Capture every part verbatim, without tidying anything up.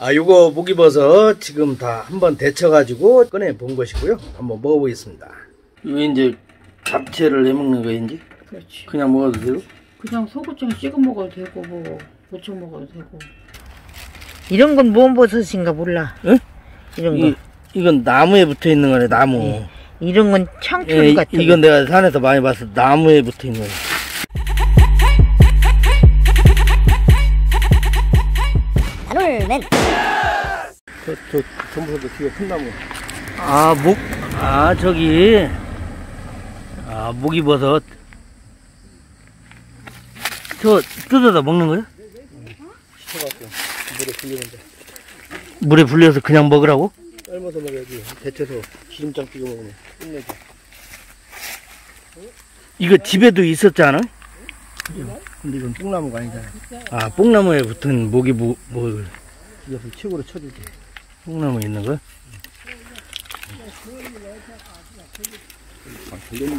아, 요거 목이버섯 지금 다 한번 데쳐가지고 꺼내 본 것이고요. 한번 먹어보겠습니다. 이거 이제 잡채를 해 먹는 거야, 이제? 그렇지. 그냥 먹어도 되고? 그냥 소고추 찍어 먹어도 되고, 뭐, 무쳐 먹어도 되고. 이런 건 뭔 버섯인가 몰라. 응? 이런 이, 거. 이건 나무에 붙어 있는 거네, 나무. 네. 이런 건 청초류 예, 같아. 이건 내가 산에서 많이 봤어. 나무에 붙어 있는 거. 다룰맨. 저, 저, 전부터 뒤에 뽕나무. 아, 목, 아, 저기. 아, 목이버섯. 저, 뜯어다 먹는 거야? 시켜갖고 물에 불리는데. 물에 불려서 그냥 먹으라고? 삶아서 먹어야지. 데쳐서 기름장 찍어 먹으면 끝내지. 이거 집에도 있었지 않아? 그죠? 근데 이건 뽕나무가 아니잖아. 아, 뽕나무에 붙은 목이 뭐, 뭐, 이것을 최고로 쳐주지. 뽕나무 있는 거? 아, 걸렸네.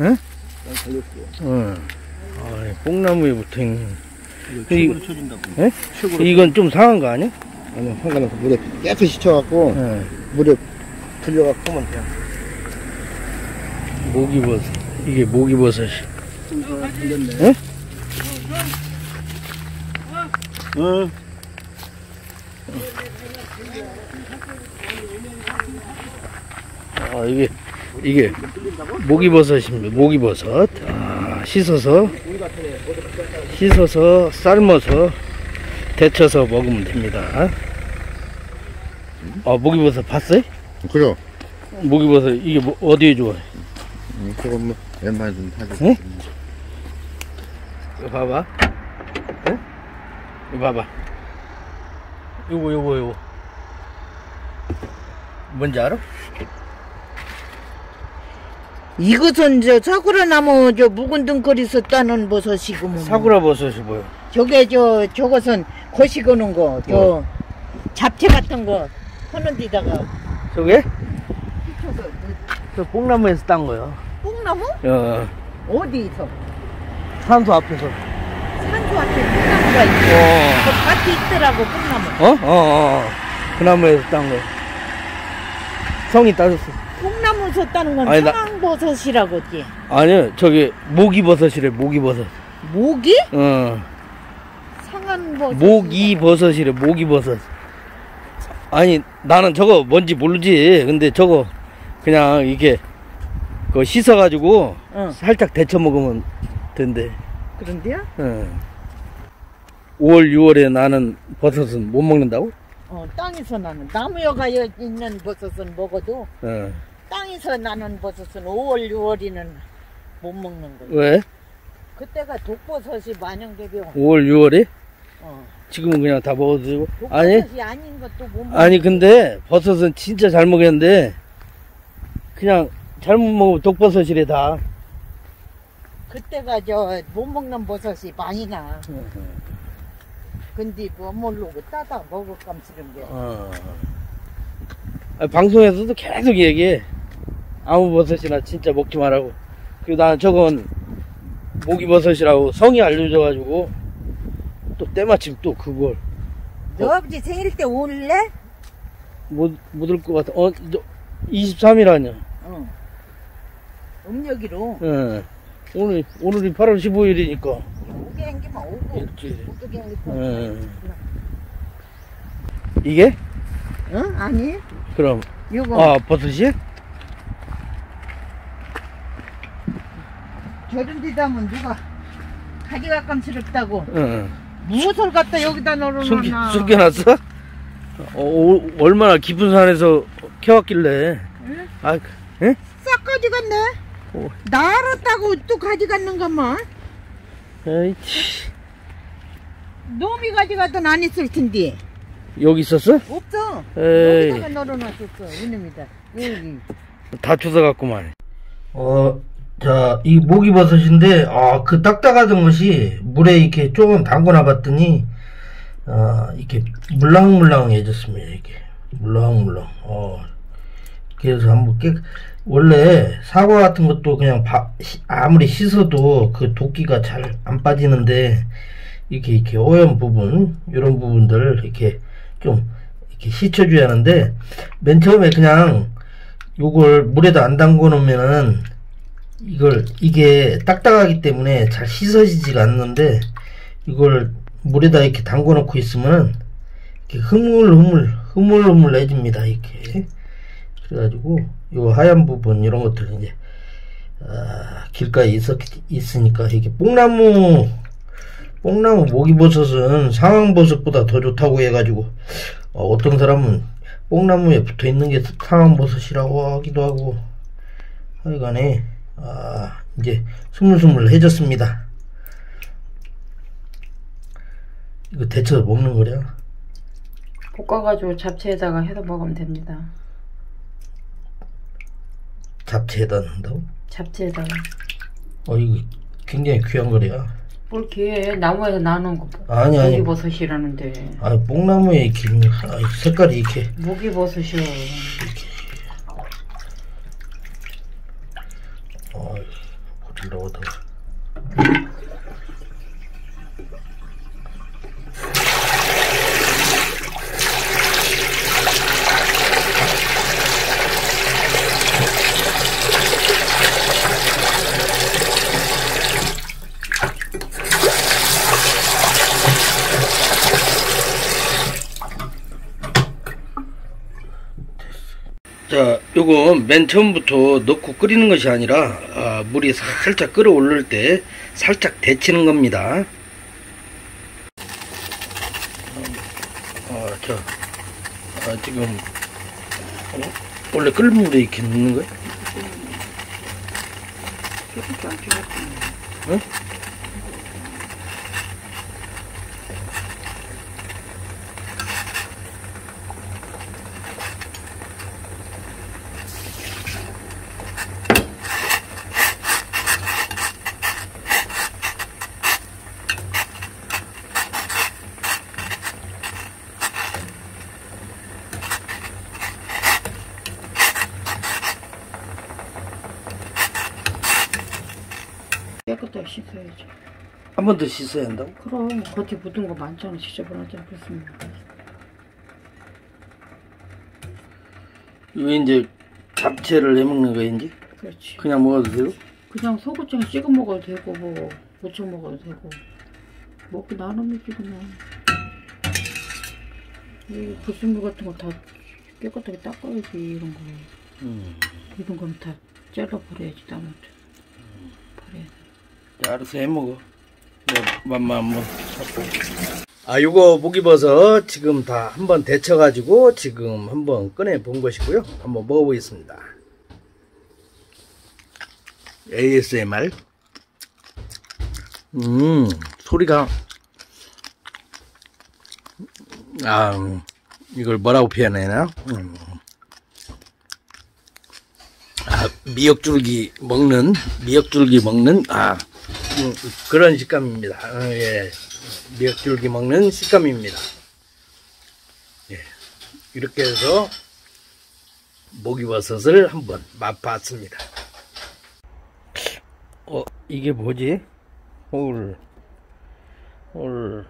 응? 난 걸렸어. 응. 아, 뽕나무에 붙은. 이거 최고로 쳐준다고. 예? 최고로. 이건 좀 상한 거 아니야? 아니요, 상관없어. 물에 깨끗이 쳐갖고, 네. 물에 불려갖고 하면 돼요. 목이버섯. 이게 목이버섯이. 응? 응. 아, 이게, 이게, 목이버섯입니다. 목이버섯. 아, 씻어서, 씻어서, 삶아서, 데쳐서 먹으면 됩니다. 아, 목이버섯 봤어요? 그죠. 목이버섯 이게 뭐, 어디에 좋아요? 음, 그건 뭐 웬만하든 하죠. 응? 이거 봐봐. 응? 이거 봐봐. 요거 요거 요거. 뭔지 알아? 이것은 저 사쿠라나무 저 묵은 등거리에서 따는 버섯이고 뭐. 사쿠라 버섯이 뭐요? 저게 저 저것은 거시거는 거, 저 어. 잡채 같은 거 하는 데다가. 저게? 저 뽕나무에서 딴 거요. 뽕나무? 어. 어디서? 산소 앞에서. 산소 앞에 뽕나무가 있어. 어. 그 밭이 있더라고 뽕나무. 어? 어어. 어. 그 나무에서 딴 거. 성이 따졌어. 뽕나무에서 따는 건 아니, 천황버섯이라고 했지. 아니요, 저기 목이버섯이래. 목이버섯. 목이? 어. 상한버섯. 목이버섯이래. 목이버섯. 아니 나는 저거 뭔지 모르지. 근데 저거 그냥 이게 그 씻어가지고 어. 살짝 데쳐 먹으면 된대. 그런데요? 어. 오월 유월에 나는 버섯은 못 먹는다고? 어, 땅에서 나는 나무여가 있는 버섯은 먹어도. 어. 땅에서 나는 버섯은 오월 유월에는 못 먹는 거예요. 왜? 그때가 독버섯이 만연되고. 오월 유월에? 어. 지금은 그냥 다 먹어도 되고. 아니, 독버섯이 아닌 것도 못 먹는. 아니 근데 버섯은 진짜 잘 먹였는데 그냥 잘못 먹으면 독버섯이래 다. 그때가 저 못 먹는 버섯이 많이 나. 근데 뭐 모르고 따다 먹을 감쓰는 게. 어. 방송에서도 계속 얘기해. 아무 버섯이나 진짜 먹지 말라고. 그리고 난 저건 목이버섯이라고 성이 알려져가지고 또 때마침 또 그걸. 너 어? 아버지 생일 때 올래? 못, 못 올 것 같아. 어, 이십삼일 아니야? 응. 음력이로? 응. 오늘, 오늘이 팔월 십오일이니까. 오게 행기만 오고. 오게 행기만 오고. 이게? 응? 아니. 그럼. 요거. 아, 버섯이? 저런 데다 하면 누가 가지가감스럽다고. 응. 무엇을 갖다 여기다 넣어놓나. 숨겨놨어? 어, 얼마나 깊은 산에서 캐왔길래. 응? 아, 응? 싹 가져갔네? 나 알았다고 또 가져갔는가만. 에이치. 놈이 가져가든 안 있을 텐데. 여기 있었어? 없어. 에이. 여기다가 널어놨었어. 이놈이다. 여기. 다 주워갔구만. 어, 자, 이 목이버섯인데, 아, 그 딱딱하던 것이 물에 이렇게 조금 담궈놔 봤더니, 아, 이렇게 물랑물랑해졌습니다. 이렇게. 물랑물랑. 어. 그래서 한번 깨, 원래 사과 같은 것도 그냥 바, 아무리 씻어도 그 도끼가 잘 안 빠지는데, 이렇게, 이렇게 오염 부분, 이런 부분들, 이렇게 좀 이렇게 씻혀줘야 하는데, 맨 처음에 그냥 요걸 물에다 안 담궈 놓으면은 이걸 이게 딱딱하기 때문에 잘 씻어지지가 않는데, 이걸 물에다 이렇게 담궈 놓고 있으면은 이렇게 흐물흐물 흐물흐물해집니다. 이렇게. 그래가지고 요 하얀 부분 이런 것들 이제 아, 길가에 있었, 있으니까 이게 뽕나무 뽕나무 목이버섯은 상황버섯보다 더 좋다고 해가지고, 어, 어떤 사람은 뽕나무에 붙어있는 게 상황버섯이라고 하기도 하고, 하여간에 아, 이제 스물스물해졌습니다. 이거 데쳐서 먹는 거냐? 볶아가지고 잡채에다가 해서 먹으면 됩니다. 잡채에다 넣는다고? 잡채에다가. 어, 이거 굉장히 귀한 거래요. 뭘 귀해? 나무에서 나는 거. 아니 아니. 목이버섯이라는데. 아, 뽕나무에 이렇게 색깔이 이렇게. 목이버섯이요. 이렇게. 어, 고를 넣어도. 자, 요건 맨 처음부터 넣고 끓이는 것이 아니라, 아, 물이 살짝 끓어올릴 때 살짝 데치는 겁니다. 아, 자, 아, 지금 어? 원래 끓는 물에 이렇게 넣는 거야? 응? 깨끗하게 씻어야지. 한 번 더 씻어야 한다고? 그럼 겉에 묻은 거 많잖아. 지저분하지 않겠습니까? 이거 이제 잡채를 해먹는 거야 이제? 그렇지. 그냥 먹어도 돼요? 그냥 소고창 찍어 먹어도 되고 뭐 무쳐 먹어도 되고 먹고 나눠먹지 그냥. 이 불순물 같은 거 다 깨끗하게 닦아야지 이런 거. 음. 이런 건 다 잘라버려야지 나머지. 음. 버려야. 알아서 해먹어. 맘만 한번. 아, 요거 목이버섯 지금 다 한번 데쳐가지고 지금 한번 꺼내 본 것이고요. 한번 먹어보겠습니다. 에이에스엠알. 음, 소리가. 아, 이걸 뭐라고 표현해야 하나? 음. 아, 미역줄기 먹는, 미역줄기 먹는, 아. 음, 그런 식감입니다. 아, 예. 미역줄기 먹는 식감입니다. 예. 이렇게 해서 목이버섯을 한번 맛봤습니다. 어, 이게 뭐지? 홀, 홀.